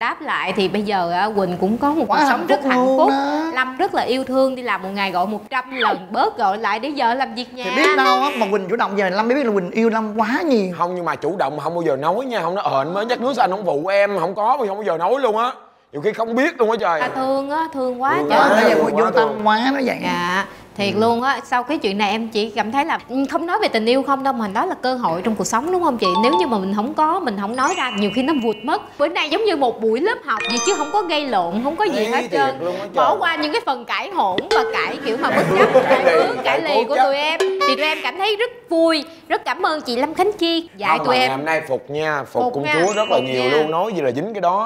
Đáp lại thì bây giờ Quỳnh cũng có một cuộc sống rất hạnh phúc đó. Lâm rất là yêu thương, đi làm một ngày gọi 100 lần, bớt gọi lại để giờ làm việc nhà. Thì biết đâu á, mà Quỳnh chủ động về Lâm mới biết là Quỳnh yêu Lâm quá nhiều. Không, nhưng mà chủ động không bao giờ nói nha, không nói ợn mới nhắc nước anh không phụ em, không có, không bao giờ nói luôn á. Nhiều khi không biết luôn á trời. À, thương á, thương quá trời. Vô tâm quá nó vậy. Dạ thiệt luôn á. Sau cái chuyện này em chỉ cảm thấy là không nói về tình yêu không đâu, mà đó là cơ hội trong cuộc sống đúng không chị? Nếu như mà mình không có, mình không nói ra, nhiều khi nó vụt mất. Bữa nay giống như một buổi lớp học gì chứ không có gây lộn, không có gì hết trơn. Bỏ qua những cái phần cãi hỗn và cãi kiểu mà bất chấp, cãi hướng, cãi lì của tụi em. Thì tụi em cảm thấy rất vui, rất cảm ơn chị Lâm Khánh Chi dạy tụi em. Hôm nay phục nha, phục công chúa rất là nhiều luôn, nói gì là dính cái đó.